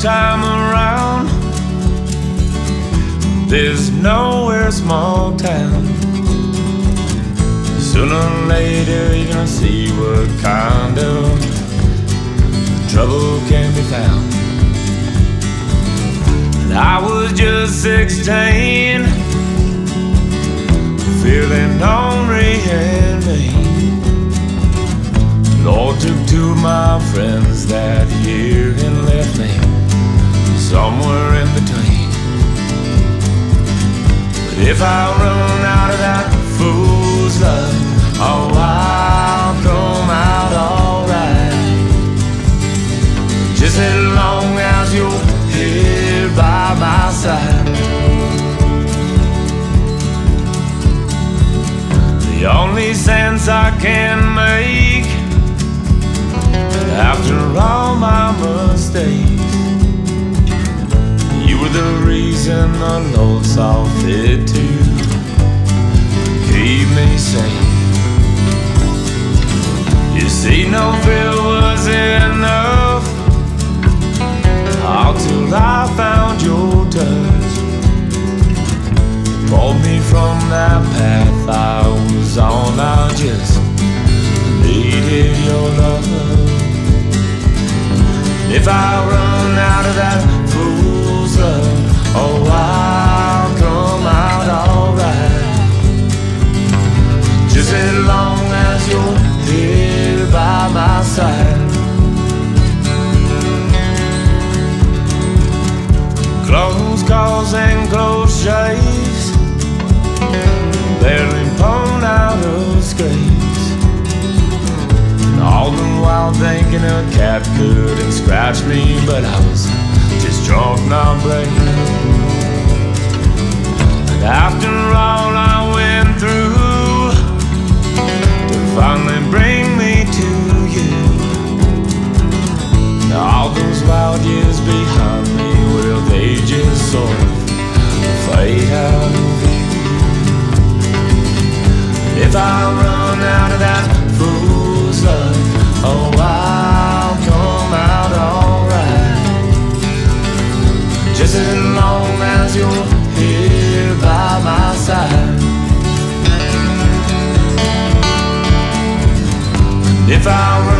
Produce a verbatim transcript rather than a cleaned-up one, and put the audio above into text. time around. There's nowhere small town. Sooner or later you're gonna see what kind of trouble can be found. And I was just sixteen, feeling lonely and mean. Lord took two of my friends that year and left me somewhere in between. But if I run out of that fool's love, oh, I'll come out all right. Just as long as you're here by my side. The only sense I can make after all my mistakes, you were the reason the Lord saw fit to keep me safe. You see, no fear was enough till I found your touch, pulled me from that path I was on. I just needed your love. If I run out of that fool's love, oh, I'll come out alright. Just as long as you're here by my side. Close calls and close shaves, barely blown out of scrapes. And all the while thinking a cat couldn't scratch me, but I was just drunk, not breaking. And after all I went through to finally bring me to you, all those wild years behind me, they just sort of fade out of view. If I run out of that fool's love, oh, I'll come out alright. Just as long as you're here by my side. If I run